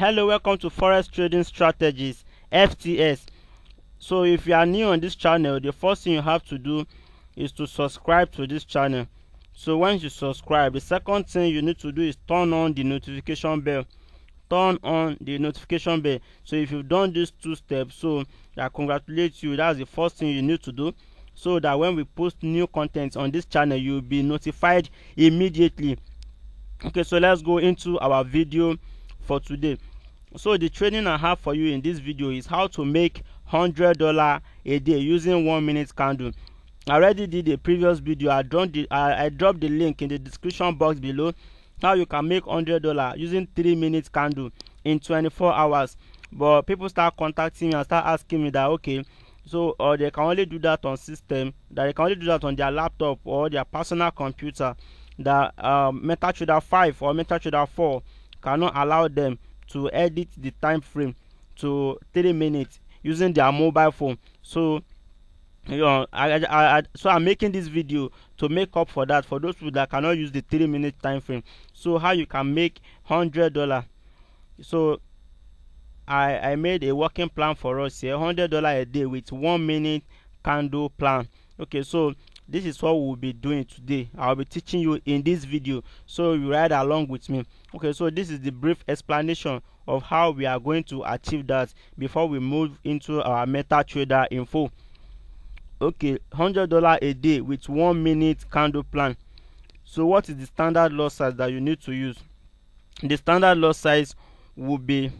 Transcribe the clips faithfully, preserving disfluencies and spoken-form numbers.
Hello, welcome to Forex Trading Strategies, F T S. So if you are new on this channel, the first thing you have to do is to subscribe to this channel. So once you subscribe, the second thing you need to do is turn on the notification bell. Turn on the notification bell. So if you've done these two steps, so I congratulate you. That's the first thing you need to do, so that when we post new contents on this channel, you'll be notified immediately. Okay, so let's go into our video for today. So the training I have for you in this video is how to make one hundred dollars a day using one minute candle. I already did a previous video. I dropped the, I, I dropped the link in the description box below. Now you can make one hundred dollars using three minute candle in twenty-four hours. But people start contacting me and start asking me that, okay, so or they can only do that on system, that they can only do that on their laptop or their personal computer, that uh, MetaTrader five or MetaTrader four cannot allow them to edit the time frame to three minutes using their mobile phone. So you know, I, I, I so I'm making this video to make up for that, for those people that cannot use the three minute time frame. So how you can make one hundred dollars. So I I made a working plan for us here, one hundred dollars a day with one minute candle plan. Okay, so this is what we'll be doing today. I'll be teaching you in this video, so you ride along with me. Okay, so this is the brief explanation of how we are going to achieve that before we move into our MetaTrader info. Okay, one hundred dollars a day with one minute candle plan. So what is the standard lot size that you need to use? The standard lot size will be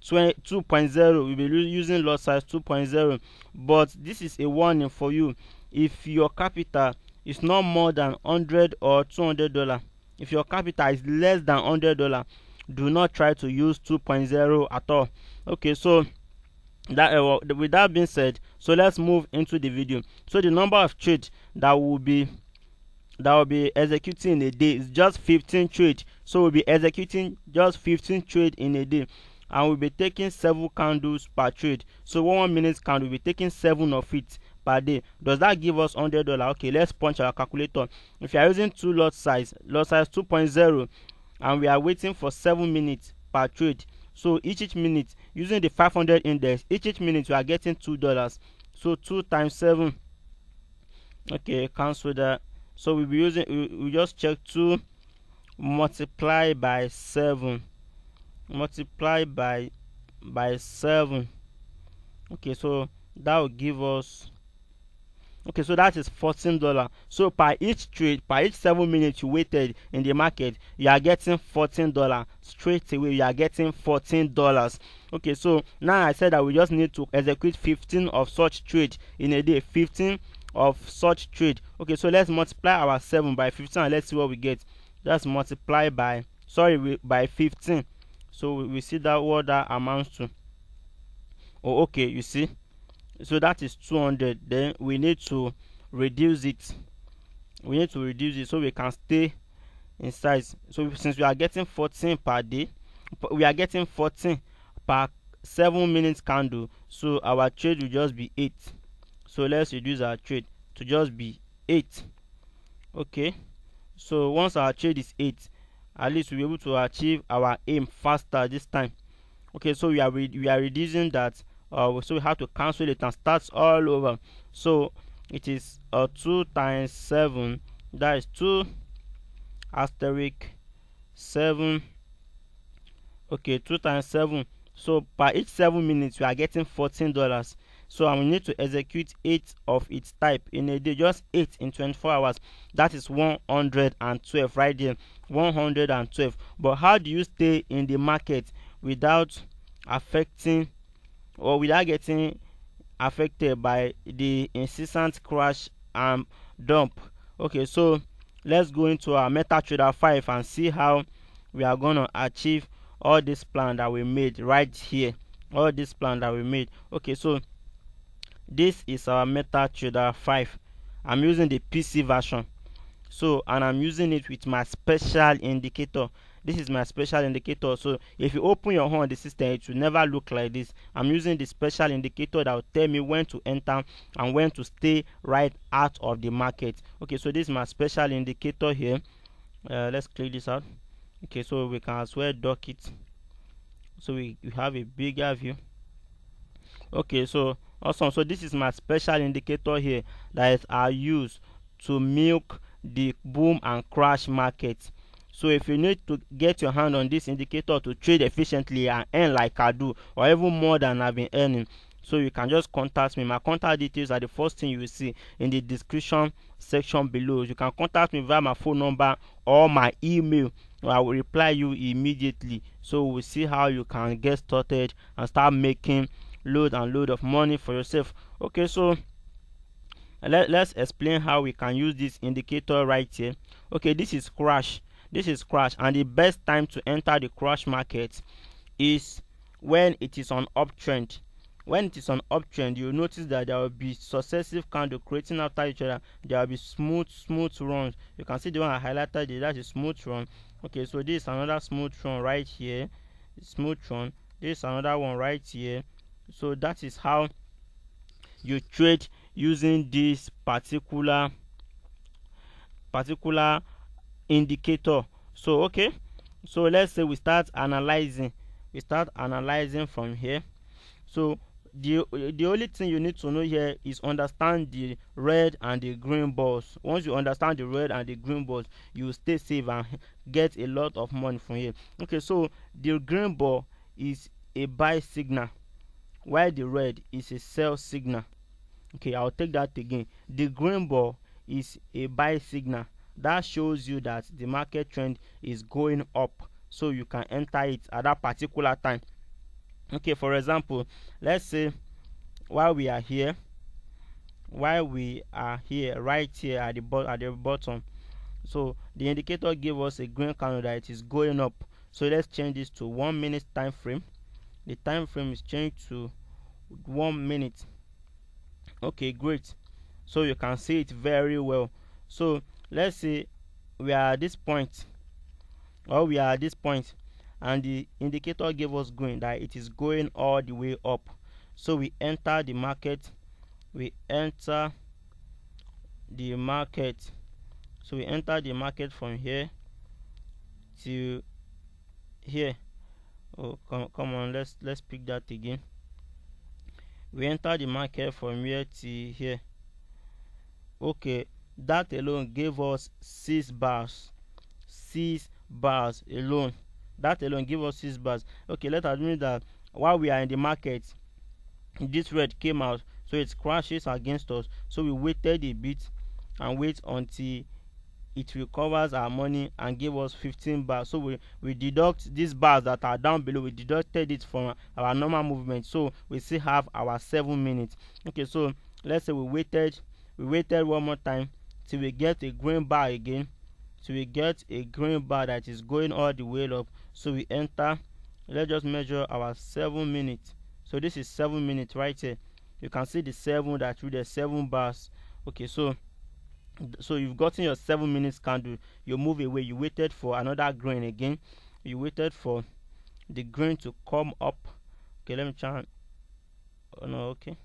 two point zero. We'll be using lot size two point zero, but this is a warning for you. If your capital is not more than one hundred dollars or two hundred dollars, if your capital is less than one hundred dollars, do not try to use two point zero at all. Okay, so that uh, with that being said, so let's move into the video. So the number of trades that will be that will be executing in a day is just fifteen trades. So we'll be executing just fifteen trades in a day, and we'll be taking seven candles per trade. So one minute candle, we'll be taking seven of it per day. Does that give us one hundred dollars? Okay, let's punch our calculator. If you are using two lot size, lot size two point zero, and we are waiting for seven minutes per trade, so each each minute, using the five hundred index, each each minute we are getting two dollars. So two times seven. Okay, cancel that. So we'll be using, we, we just check two multiplied by seven, multiplied by by seven. Okay, so that will give us, okay, so that is fourteen dollars. So per each trade, per each seven minutes you waited in the market, you are getting fourteen dollars straight away. You are getting fourteen dollars. Okay, so now I said that we just need to execute fifteen of such trade in a day, fifteen of such trade. Okay, so let's multiply our seven by fifteen and let's see what we get. Let's multiply by, sorry, by fifteen. So we see that what that amounts to. Oh, okay, you see. So that is two hundred. Then we need to reduce it. We need to reduce it so we can stay in size. So since we are getting fourteen per day, we are getting fourteen per seven minutes candle. So our trade will just be eight. So let's reduce our trade to just be eight. Okay. So once our trade is eight, at least we'll be able to achieve our aim faster this time. Okay. So we are we are reducing that. Uh, so we have to cancel it and start all over. So it is uh, two times seven, that is two asterisk seven. Okay, two times seven. So by each seven minutes we are getting fourteen dollars. So I will need to execute eight of its type in a day, just eight in twenty-four hours. That is one hundred twelve right there, one hundred twelve. But how do you stay in the market without affecting or without getting affected by the incessant crash and dump? Okay, so let's go into our MetaTrader five and see how we are going to achieve all this plan that we made right here, all this plan that we made. Okay, so this is our MetaTrader five. I'm using the P C version, so, and I'm using it with my special indicator. This is my special indicator. So if you open your hand on the system, it will never look like this. I'm using the special indicator that will tell me when to enter and when to stay right out of the market. Okay, so this is my special indicator here. Uh, let's click this out. Okay, so we can as well dock it. so we, we have a bigger view. Okay, so awesome. So this is my special indicator here that I use to milk the boom and crash markets. So if you need to get your hand on this indicator to trade efficiently and earn like I do, or even more than I've been earning, so you can just contact me. My contact details are the first thing you will see in the description section below. You can contact me via my phone number or my email. I will reply you immediately. So we'll see how you can get started and start making load and load of money for yourself. Okay, so let, let's explain how we can use this indicator right here. Okay, this is crash. This is crash, and the best time to enter the crash market is when it is on uptrend. When it is on uptrend, you'll notice that there will be successive candle creating after each other. There will be smooth, smooth runs. You can see the one I highlighted there, that's a smooth run. Okay, so this is another smooth run right here. Smooth run. This is another one right here. So that is how you trade using this particular particular indicator. So okay, so let's say we start analyzing. We start analyzing from here. So the the only thing you need to know here is understand the red and the green balls. Once you understand the red and the green balls, you stay safe and get a lot of money from here. Okay, so the green ball is a buy signal, while the red is a sell signal. Okay, I'll take that again. The green ball is a buy signal that shows you that the market trend is going up, so you can enter it at that particular time. Okay, for example, let's say while we are here, while we are here right here at the at the bottom, so the indicator gave us a green candle that it is going up. So let's change this to one minute time frame. The time frame is changed to one minute. Okay, great. So you can see it very well. So let's say we are at this point, or we are at this point, and the indicator gave us green that it is going all the way up. So we enter the market, we enter the market. So we enter the market from here to here. Oh, come, come on, let's let's pick that again. We enter the market from here to here. Okay, that alone gave us six bars. Six bars alone. That alone gave us six bars. Okay, let's admit that while we are in the market, this red came out, so it crashes against us. So we waited a bit and wait until it recovers our money and gave us fifteen bars. So we we deduct these bars that are down below. We deducted it from our normal movement, so we still have our seven minutes. Okay, so let's say we waited we waited one more time till we get a green bar again. So we get a green bar that is going all the way up. So we enter. Let's just measure our seven minutes. So this is seven minutes right here. You can see the seven that with the seven bars. Okay, so so you've gotten your seven minutes candle. You move away, you waited for another green again, you waited for the green to come up. Okay, let me try. Oh no, okay,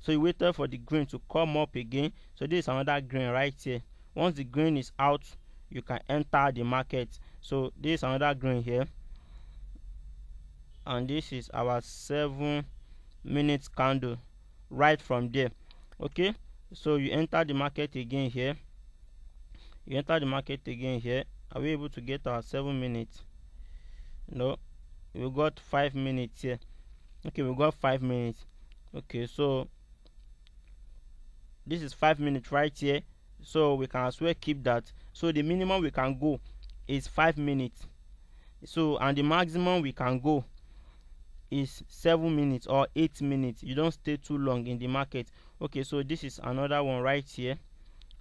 so you waited for the green to come up again. So this is another green right here. Once the green is out, you can enter the market. So this is another green here, and this is our seven minutes candle right from there. Okay, so you enter the market again here. You enter the market again here. Are we able to get our seven minutes? No, we got five minutes here. Okay, we got five minutes. Okay, so this is five minutes right here, so we can as well keep that. So the minimum we can go is five minutes. So, and the maximum we can go is seven minutes or eight minutes. You don't stay too long in the market. Okay, so this is another one right here.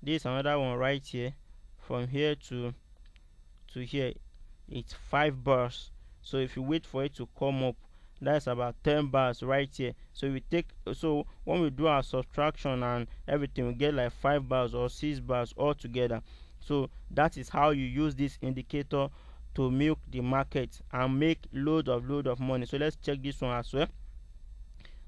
This is another one right here. From here to to here, it's five bars. So if you wait for it to come up, that's about ten bars right here. So we take, so when we do our subtraction and everything, we get like five bars or six bars all together. So that is how you use this indicator to milk the market and make load of load of money. So let's check this one as well.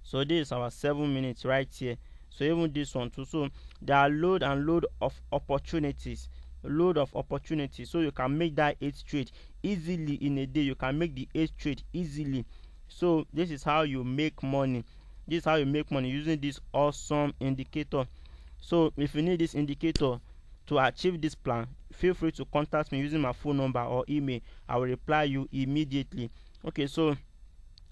So this is our seven minutes right here. So even this one too. So there are load and load of opportunities, load of opportunities. So you can make that eight trade easily in a day. You can make the eight trade easily. So this is how you make money. This is how you make money using this awesome indicator. So if you need this indicator to achieve this plan, feel free to contact me using my phone number or email. I will reply you immediately. Okay, so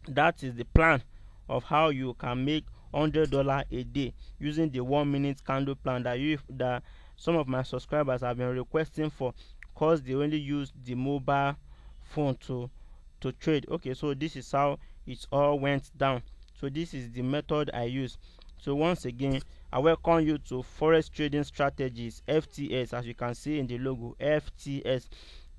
that is the plan of how you can make one hundred dollars a day using the one minute candle plan that you that some of my subscribers have been requesting for, because they only use the mobile phone to to trade. Okay, so this is how it all went down. So this is the method I use. So once again, I welcome you to Forex Trading Strategies, F T S, as you can see in the logo, F T S.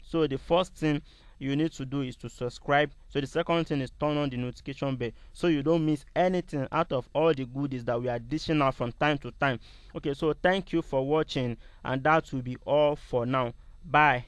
So the first thing you need to do is to subscribe. So the second thing is turn on the notification bell so you don't miss anything out of all the goodies that we are dishing out from time to time. Okay, so thank you for watching, and that will be all for now. Bye.